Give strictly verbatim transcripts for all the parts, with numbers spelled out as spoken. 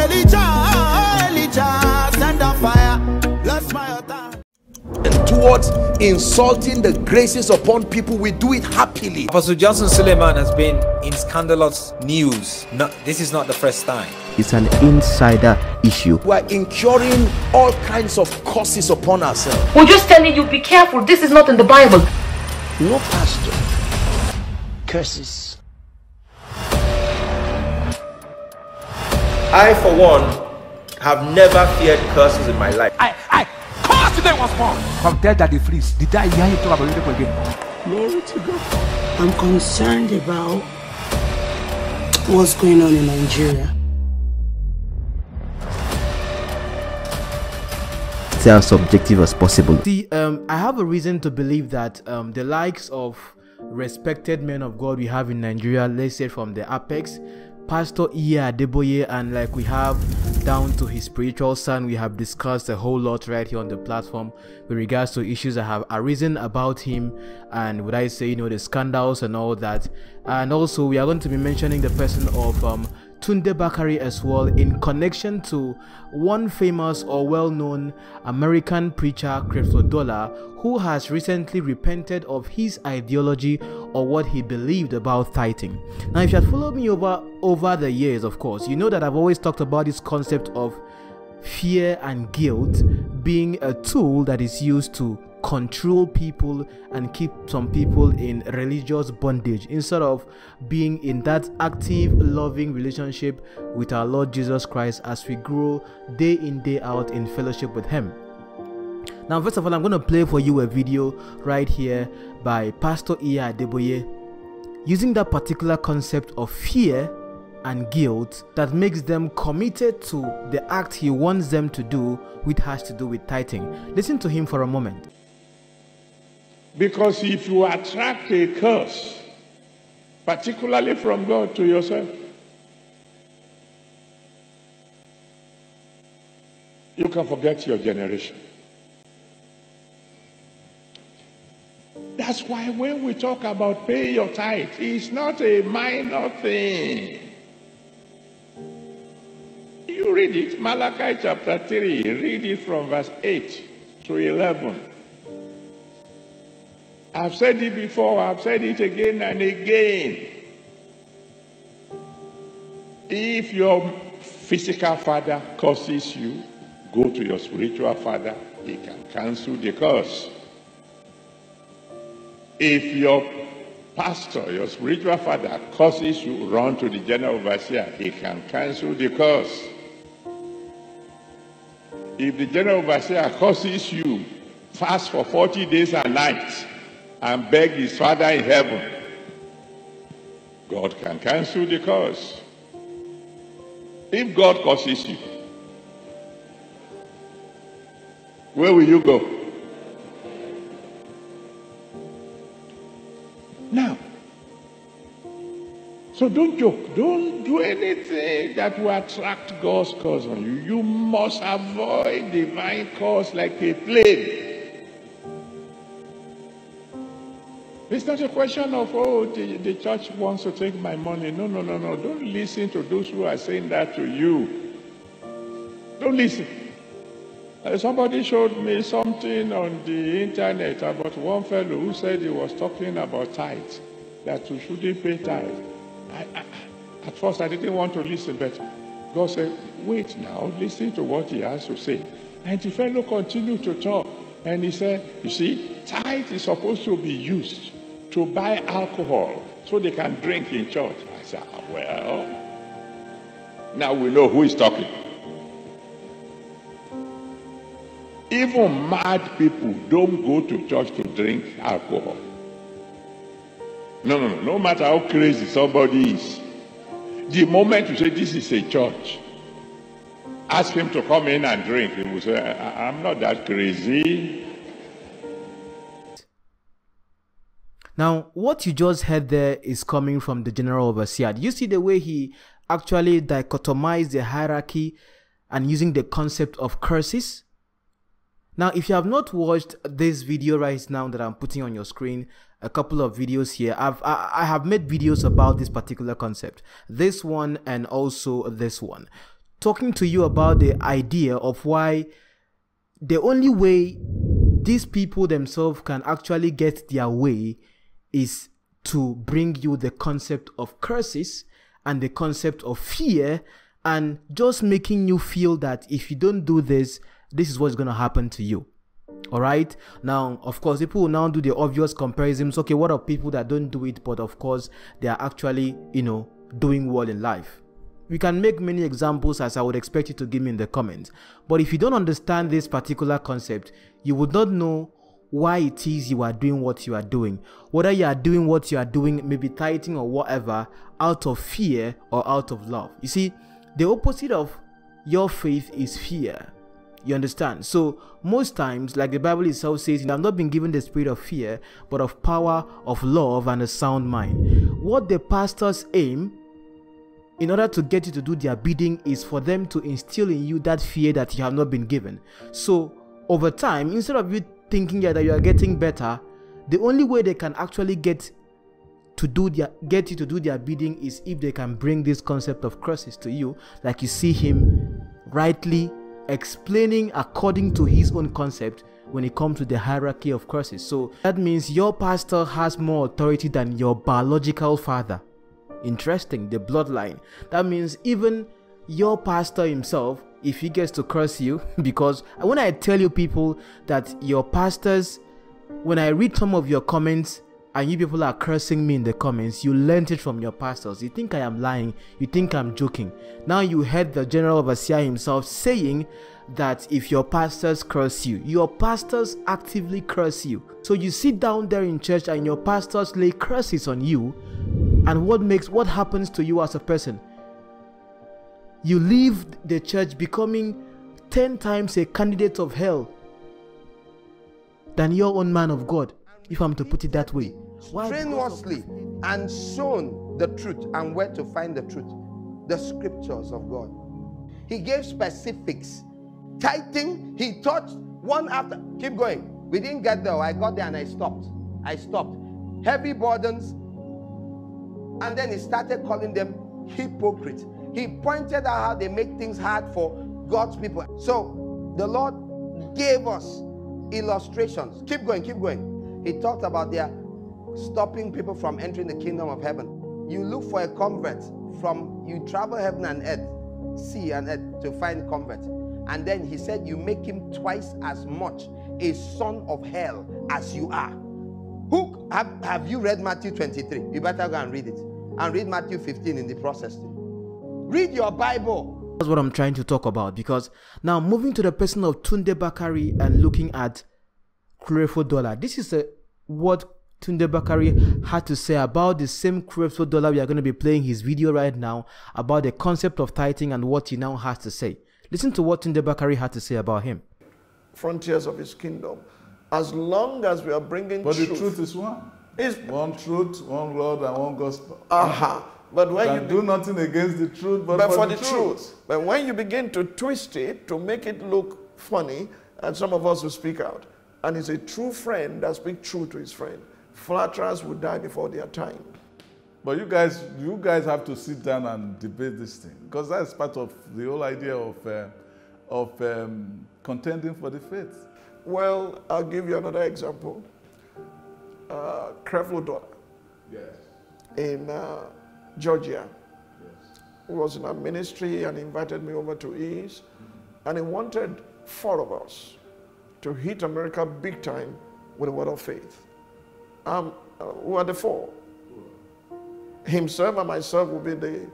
And towards insulting the graces upon people, we do it happily. Apostle Johnson Suleiman has been in scandalous news. No, this is not the first time. It's an insider issue. We are incurring all kinds of curses upon ourselves. We're just telling you, be careful. This is not in the Bible. No pastor curses. I, for one, have never feared curses in my life. I, I cursed today was born. From dead that they freeze. Did I hear you talk about people again? Glory to God. I'm concerned about what's going on in Nigeria. As subjective as possible. See, um, I have a reason to believe that um, the likes of respected men of God we have in Nigeria, let's say from the apex, Pastor E A Adeboye, and like we have down to his spiritual son, we have discussed a whole lot right here on the platform with regards to issues that have arisen about him, and would I say, you know, the scandals and all that. And also we are going to be mentioning the person of um, Tunde Bakare as well, in connection to one famous or well-known American preacher, Creflo Dollar, who has recently repented of his ideology or what he believed about tithing. Now, if you had followed me over over the years, of course, you know that I've always talked about this concept of fear and guilt being a tool that is used to control people and keep some people in religious bondage, instead of being in that active, loving relationship with our Lord Jesus Christ as we grow day in, day out in fellowship with him. Now, first of all, I'm going to play for you a video right here by Pastor E A Adeboye using that particular concept of fear and guilt that makes them committed to the act he wants them to do, which has to do with tithing. Listen to him for a moment. Because if you attract a curse, particularly from God, to yourself, you can forget your generation. That's why when we talk about pay your tithe, it's not a minor thing. You read it, Malachi chapter three, read it from verse eight to eleven. I've said it before, I've said it again and again. If your physical father curses you, go to your spiritual father, he can cancel the curse. If your pastor, your spiritual father, curses you, run to the general overseer, he can cancel the curse. If the general overseer curses you, fast for forty days and nights and beg his father in heaven, God can cancel the curse. If God curses you, where will you go? Now, so don't joke. Don't do anything that will attract God's curse on you. You must avoid divine curse like a plague. It's not a question of, oh, the, the church wants to take my money. No, no, no, no. Don't listen to those who are saying that to you. Don't listen. Uh, somebody showed me something on the internet about one fellow who said he was talking about tithes, that you shouldn't pay tithes. I, I, at first, I didn't want to listen, but God said, wait now, listen to what he has to say. And the fellow continued to talk. And he said, you see, tithe is supposed to be used to buy alcohol so they can drink in church. I said, well, now we know who is talking. Even mad people don't go to church to drink alcohol. No, no, no, no matter how crazy somebody is, the moment you say this is a church, ask him to come in and drink, he will say, I'm not that crazy. Now, what you just heard there is coming from the general overseer. You see the way he actually dichotomized the hierarchy and using the concept of curses? Now, if you have not watched this video right now that I'm putting on your screen, a couple of videos here, I've, I, I have made videos about this particular concept. This one and also this one. talking to you about the idea of why the only way these people themselves can actually get their way is to bring you the concept of curses and the concept of fear, and just making you feel that if you don't do this, this is what's going to happen to you. All right. Now, of course, people will now do the obvious comparisons. Okay, what of people that don't do it, but of course, they are actually, you know, doing well in life? We can make many examples, as I would expect you to give me in the comments. But if you don't understand this particular concept, you would not know why it is you are doing what you are doing. Whether you are doing what you are doing, maybe tithing or whatever, out of fear or out of love. You see, the opposite of your faith is fear. You understand? So most times, like the Bible itself says, you have not been given the spirit of fear, but of power, of love, and a sound mind. What the pastors aim in order to get you to do their bidding is for them to instill in you that fear that you have not been given. So over time, instead of you thinking that you are getting better, the only way they can actually get to do their get you to do their bidding is if they can bring this concept of curses to you, like you see him rightly explaining according to his own concept when it comes to the hierarchy of curses. So that means your pastor has more authority than your biological father. Interesting, the bloodline. That means even your pastor himself, if he gets to curse you, because when I tell you people that your pastors, when I read some of your comments and you people are cursing me in the comments, you learned it from your pastors. You think I am lying, you think I'm joking. Now you heard the general overseer himself saying that if your pastors curse you, your pastors actively curse you. So you sit down there in church and your pastors lay curses on you. And what makes what happens to you as a person? You leave the church becoming ten times a candidate of hell than your own man of God, if I'm to put it that way. Why? Strenuously and shown the truth and where to find the truth, the scriptures of God. He gave specifics. Tithing, he taught one after. Keep going. We didn't get there. I got there and I stopped. I stopped. Heavy burdens. And then he started calling them hypocrites. He pointed out how they make things hard for God's people. So the Lord gave us illustrations. Keep going, keep going. He talked about their stopping people from entering the kingdom of heaven. You look for a convert from, you travel heaven and earth, sea and earth to find convert. And then he said, you make him twice as much a son of hell as you are. Who, have, have you read Matthew twenty-three? You better go and read it. And read Matthew fifteen in the process too. Read your Bible. That's what I'm trying to talk about, because now moving to the person of Tunde Bakare and looking at Creflo Dollar. This is a, what Tunde Bakare had to say about the same Creflo Dollar. We are going to be playing his video right now about the concept of tithing and what he now has to say. Listen to what Tunde Bakare had to say about him. Frontiers of his kingdom. As long as we are bringing but truth. But the truth is one. It's one truth, one Lord, and one gospel. Aha. Uh-huh. But when you, you do nothing against the truth, but, but for, for the, the truth. truth. But when you begin to twist it, to make it look funny, and some of us will speak out. And it's a true friend that speaks true to his friend. Flatterers will die before their time. But you guys, you guys have to sit down and debate this thing. Because that's part of the whole idea of, uh, of um, contending for the faith. Well, I'll give you another example. Uh, Creflo Dollar, yes, in uh, Georgia, yes, he was in our ministry and invited me over to East, mm-hmm. and he wanted four of us to hit America big time with the word of faith. Um, uh, who are the four? Himself and myself will be the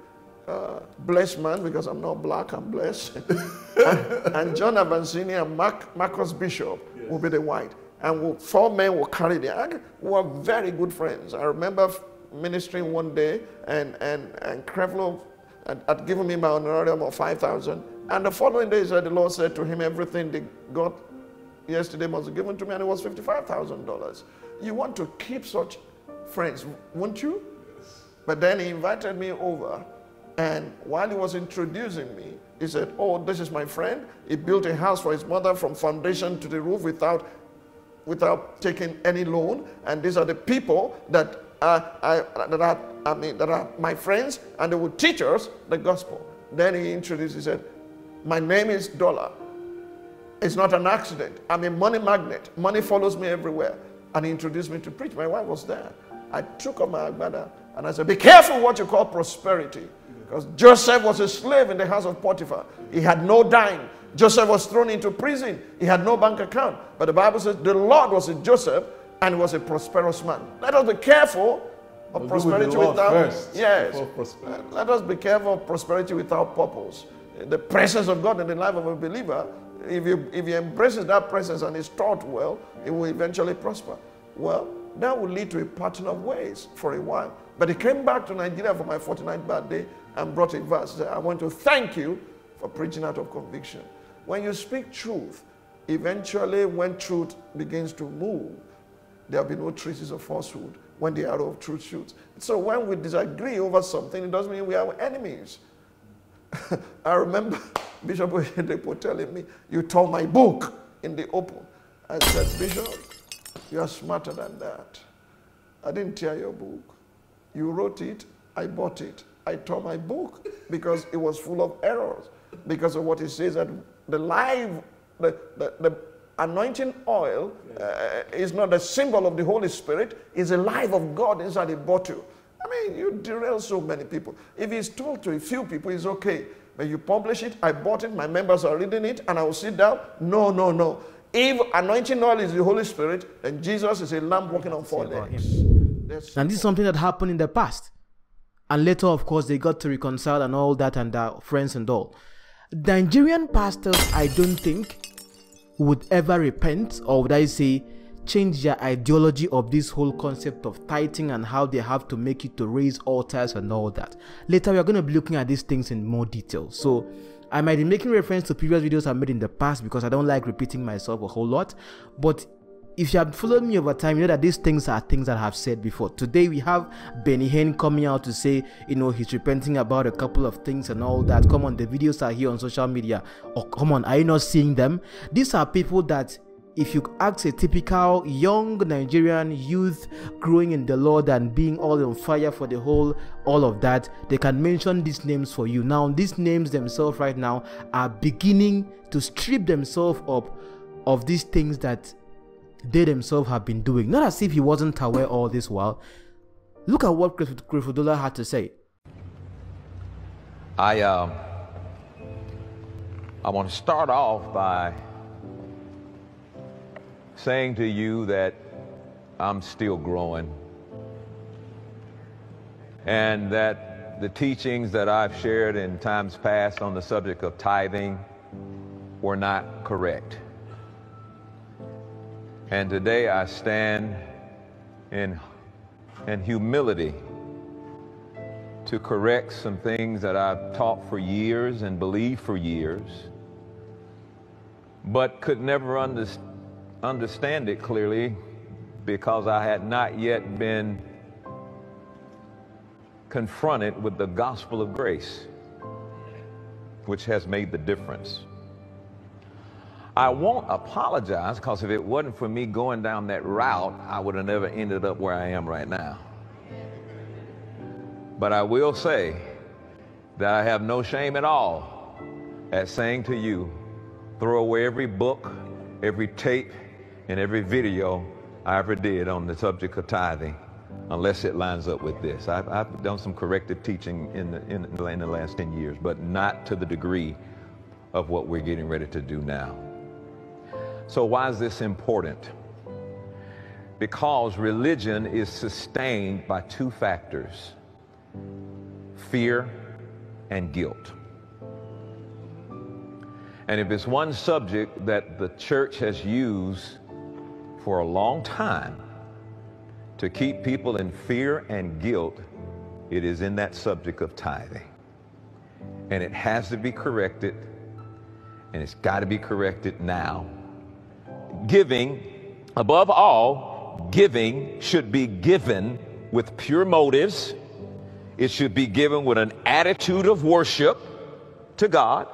Uh, blessed man, because I'm not black, I'm blessed. and, and John Avanzini and Mark, Marcus Bishop, yes, will be the white. And we'll, four men will carry the ark. We are very good friends. I remember ministering one day, and, and, and Creflo had, had given me my honorarium of five thousand. And the following day, the Lord said to him, everything they got yesterday must be given to me, and it was fifty-five thousand dollars. You want to keep such friends, won't you? Yes. But then he invited me over. And while he was introducing me, he said, oh, this is my friend. He built a house for his mother from foundation to the roof without, without taking any loan. And these are the people that are, I, that, are, I mean, that are my friends, and they will teach us the gospel. Then he introduced, he said, My name is Dollar. It's not an accident. I'm a money magnet. Money follows me everywhere. And he introduced me to preach. My wife was there. I took up my agbada and I said, be careful what you call prosperity. Because Joseph was a slave in the house of Potiphar. He had no dime. Joseph was thrown into prison. He had no bank account. But the Bible says the Lord was with Joseph and was a prosperous man. Let us be careful of we'll prosperity with without first, yes. Prosperity. Let us be careful of prosperity without purpose. The presence of God in the life of a believer, if you if you embraces that presence and is taught well, it will eventually prosper. Well, that will lead to a pattern of ways for a while. But he came back to Nigeria for my forty-ninth birthday and brought a verse. I want to thank you for preaching out of conviction. When you speak truth, eventually when truth begins to move, there will be no traces of falsehood when the arrow of truth shoots. So when we disagree over something, it doesn't mean we are enemies. I remember Bishop Oyedepo telling me, you tore my book in the open. I said, Bishop, you are smarter than that. I didn't tear your book. You wrote it, I bought it. I tore my book because it was full of errors. Because of what it says that the live, the, the, the anointing oil uh, is not a symbol of the Holy Spirit, it's the life of God inside a bottle. I mean, you derail so many people. If it's told to a few people, it's okay. But you publish it, I bought it, my members are reading it, and I will sit down. No, no, no. If anointing oil is the Holy Spirit, then Jesus is a lamb walking on four legs. And this is something that happened in the past. And later, of course, they got to reconcile and all that and uh, friends and all. Nigerian pastors, I don't think, would ever repent, or would I say, change their ideology of this whole concept of tithing and how they have to make it to raise altars and all that. Later, we are going to be looking at these things in more detail. So, I might be making reference to previous videos I made in the past because I don't like repeating myself a whole lot. But if you have followed me over time, you know that these things are things that I have said before. Today, we have Benny Hinn coming out to say, you know, he's repenting about a couple of things and all that. Come on, the videos are here on social media. Oh, come on, are you not seeing them? These are people that, if you ask a typical young Nigerian youth growing in the Lord and being all on fire for the whole, all of that, they can mention these names for you. Now, these names themselves right now are beginning to strip themselves up of these things that they themselves have been doing. Not as if he wasn't aware all this while. Look at what Creflo Dollar had to say. I um, I want to start off by saying to you that I'm still growing, and that the teachings that I've shared in times past on the subject of tithing were not correct. And today I stand in, in humility to correct some things that I've taught for years and believed for years, but could never under, understand it clearly because I had not yet been confronted with the gospel of grace, which has made the difference. I won't apologize, because if it wasn't for me going down that route, I would have never ended up where I am right now. But I will say that I have no shame at all at saying to you, throw away every book, every tape, and every video I ever did on the subject of tithing, unless it lines up with this. I've, I've done some corrective teaching in the, in, the, in the last ten years, but not to the degree of what we're getting ready to do now. So why is this important? Because religion is sustained by two factors, fear and guilt. And if it's one subject that the church has used for a long time to keep people in fear and guilt, it is in that subject of tithing. And it has to be corrected, and it's got to be corrected now. Giving, above all, giving should be given with pure motives. It should be given with an attitude of worship to God,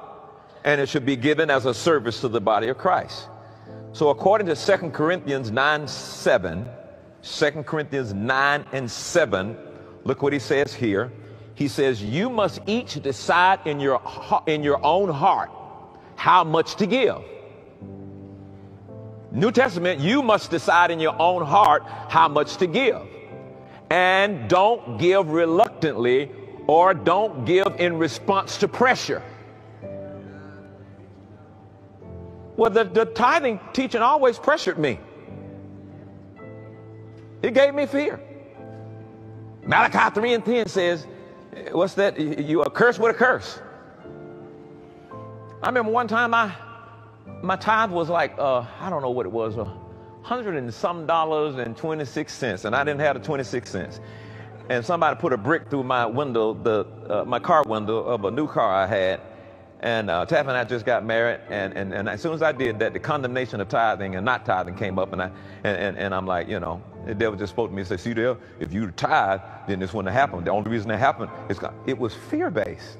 and it should be given as a service to the body of Christ. So according to Second Corinthians nine seven, Second Corinthians nine and seven, look what he says here. He says, you must each decide in your, in your own heart how much to give. New Testament, you must decide in your own heart how much to give. And don't give reluctantly, or don't give in response to pressure. Well, the, the tithing teaching always pressured me. It gave me fear. Malachi three and ten says, what's that? You are cursed with a curse. I remember one time I, my tithe was like, uh, I don't know what it was, a hundred and some dollars and twenty-six cents, and I didn't have the twenty-six cents. And somebody put a brick through my window, the, uh, my car window of a new car I had. And uh, Taff and I just got married, and, and, and as soon as I did that, the condemnation of tithing and not tithing came up, and, I, and, and, and I'm like, you know, the devil just spoke to me and said, see there, if you tithe, then this wouldn't have happened. The only reason it happened is it was fear-based.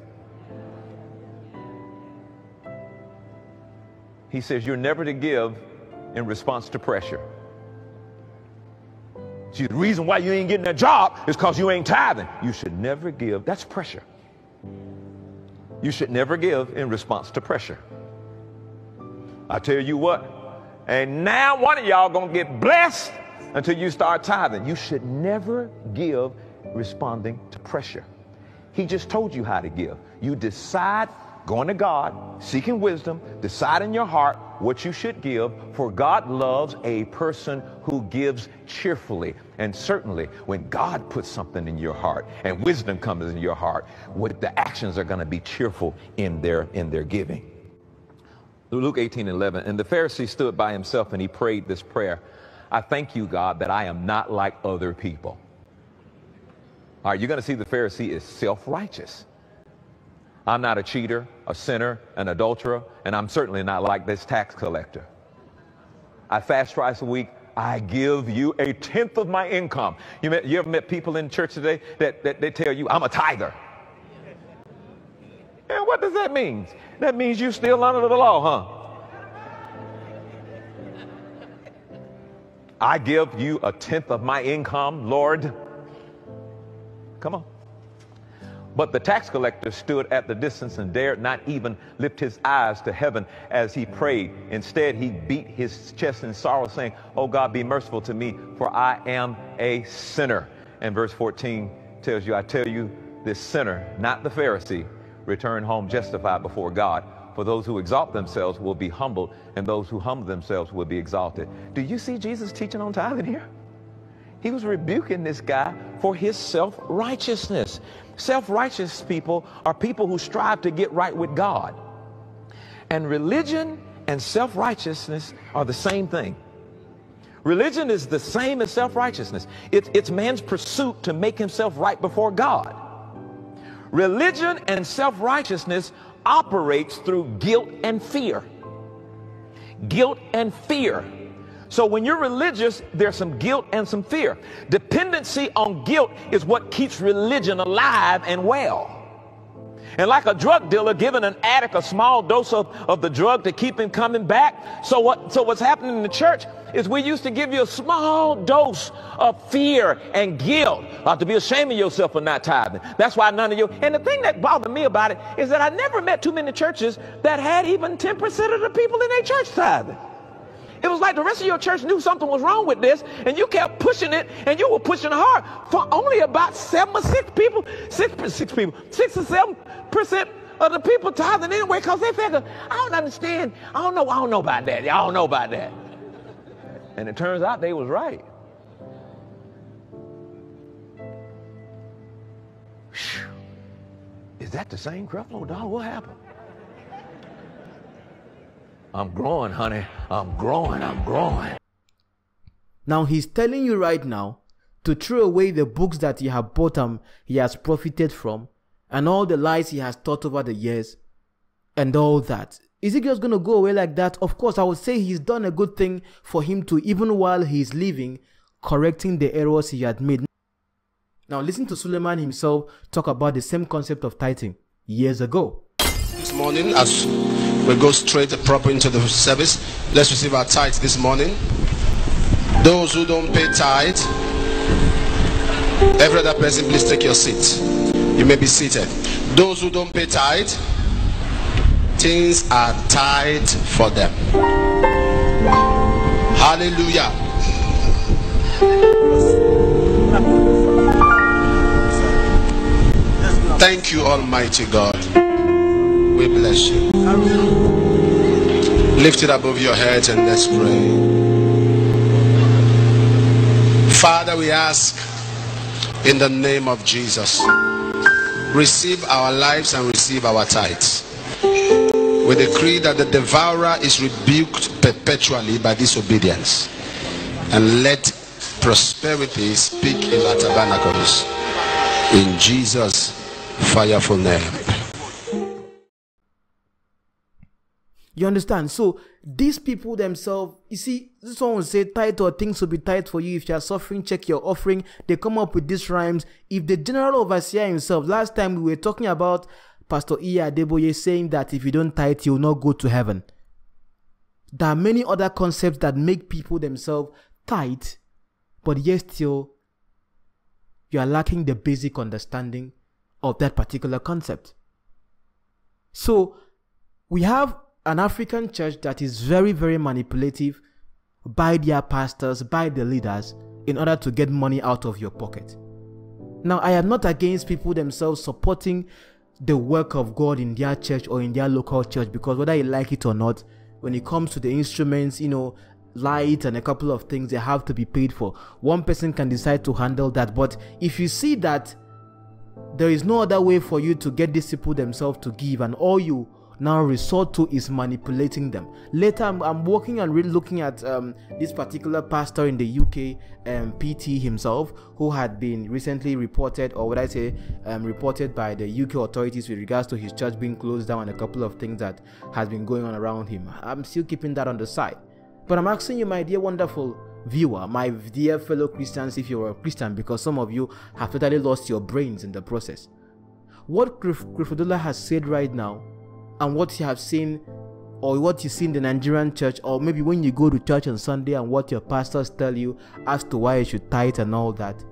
He says, you're never to give in response to pressure. See, the reason why you ain't getting a job is because you ain't tithing. You should never give. That's pressure. You should never give in response to pressure. I tell you what, and now one of y'all gonna get blessed until you start tithing. You should never give responding to pressure. He just told you how to give. You decide, going to God, seeking wisdom, decide in your heart what you should give, for God loves a person who gives cheerfully. And certainly when God puts something in your heart and wisdom comes in your heart, what the actions are going to be cheerful in their in their giving. Luke eighteen and eleven, and the Pharisee stood by himself and he prayed this prayer. I thank you, God, that I am not like other people. All right, you're going to see the Pharisee is self-righteous. I'm not a cheater, a sinner, an adulterer, and I'm certainly not like this tax collector. I fast twice a week. I give you a tenth of my income. You, met, you ever met people in church today that, that they tell you, I'm a tither? And what does that mean? That means you're still under the law, huh? I give you a tenth of my income, Lord. Come on. But the tax collector stood at the distance and dared not even lift his eyes to heaven as he prayed. Instead, he beat his chest in sorrow, saying, oh God, be merciful to me, for I am a sinner. And verse fourteen tells you, I tell you, this sinner, not the Pharisee, returned home justified before God. For those who exalt themselves will be humbled, and those who humble themselves will be exalted. Do you see Jesus teaching on tithing here? He was rebuking this guy for his self-righteousness. Self-righteous people are people who strive to get right with God. And religion and self-righteousness are the same thing. Religion is the same as self-righteousness. It's, it's man's pursuit to make himself right before God. Religion and self-righteousness operates through guilt and fear. Guilt and fear. So when you're religious, there's some guilt and some fear. Dependency on guilt is what keeps religion alive and well. And like a drug dealer giving an addict a small dose of, of the drug to keep him coming back. So what, so what's happening in the church is we used to give you a small dose of fear and guilt. Uh, to be ashamed of yourself for not tithing. That's why none of you. And the thing that bothered me about it is that I never met too many churches that had even ten percent of the people in their church tithing. It was like the rest of your church knew something was wrong with this, and you kept pushing it, and you were pushing hard for only about seven or six people, six, six people, six or seven percent of the people tithing anyway, because they figured, I don't understand, I don't know, I don't know about that, I don't know about that. And it turns out they was right. Whew. Is that the same Creflo Dollar? What happened? I'm growing, honey. I'm growing. I'm growing. Now he's telling you right now to throw away the books that he has bought and he has profited from, and all the lies he has taught over the years, and all that. Is he just going to go away like that? Of course, I would say he's done a good thing for him to, even while he's living, correcting the errors he had made. Now listen to Suleiman himself talk about the same concept of tithing years ago. This morning, as we go straight proper into the service, let's receive our tithe this morning. Those who don't pay tithe, every other person, please take your seat. You may be seated. Those who don't pay tithe, things are tight for them. Hallelujah. Thank you, Almighty God. We bless you. Lift it above your heads and let's pray. Father, we ask in the name of Jesus, receive our lives and receive our tithes. We decree that the devourer is rebuked perpetually by disobedience, and let prosperity speak in our tabernacles, in Jesus' fireful name. You understand? So these people themselves, you see, this one will say tithe or things will be tithe for you. If you are suffering, check your offering. They come up with these rhymes. If the general overseer himself, last time we were talking about Pastor E A Adeboye saying that if you don't tithe, you will not go to heaven. There are many other concepts that make people themselves tithe, but yet still you are lacking the basic understanding of that particular concept. So we have an African church that is very, very manipulative by their pastors, by the leaders, in order to get money out of your pocket. Now, I am not against people themselves supporting the work of God in their church or in their local church, because whether you like it or not, when it comes to the instruments, you know, light and a couple of things, they have to be paid for. One person can decide to handle that, but if you see that there is no other way for you to get these people themselves to give, and all you now resort to is manipulating them. Later, I'm, I'm working and really looking at um, this particular pastor in the U K, um, P T himself, who had been recently reported, or what I say, um, reported by the U K authorities with regards to his church being closed down and a couple of things that has been going on around him. I'm still keeping that on the side. But I'm asking you, my dear wonderful viewer, my dear fellow Christians, if you're a Christian, because some of you have totally lost your brains in the process. What Creflo Dollar has said right now, and what you have seen, or what you see in the Nigerian church, or maybe when you go to church on Sunday and what your pastors tell you as to why you should tithe and all that,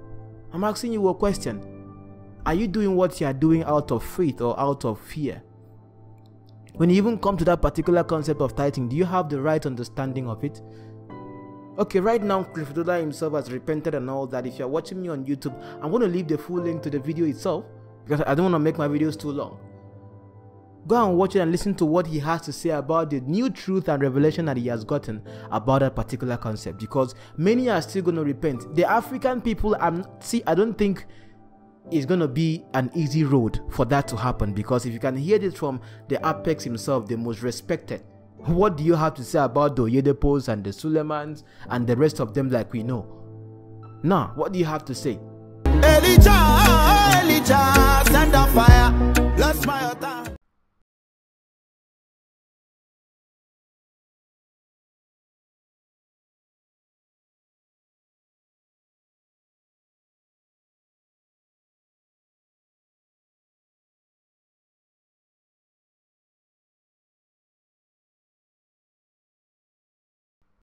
I'm asking you a question. Are you doing what you are doing out of faith or out of fear? When you even come to that particular concept of tithing, do you have the right understanding of it? Okay, right now Creflo Dollar himself has repented and all that. If you're watching me on YouTube, I'm going to leave the full link to the video itself, because I don't want to make my videos too long. Go and watch it and listen to what he has to say about the new truth and revelation that he has gotten about that particular concept, because many are still going to repent. The African people, I'm, see, I don't think it's going to be an easy road for that to happen, because if you can hear this from the apex himself, the most respected, what do you have to say about the Oyedepos and the Suleimans and the rest of them like we know? Now, what do you have to say? Elijah, Elijah, send a fire, bless my altar.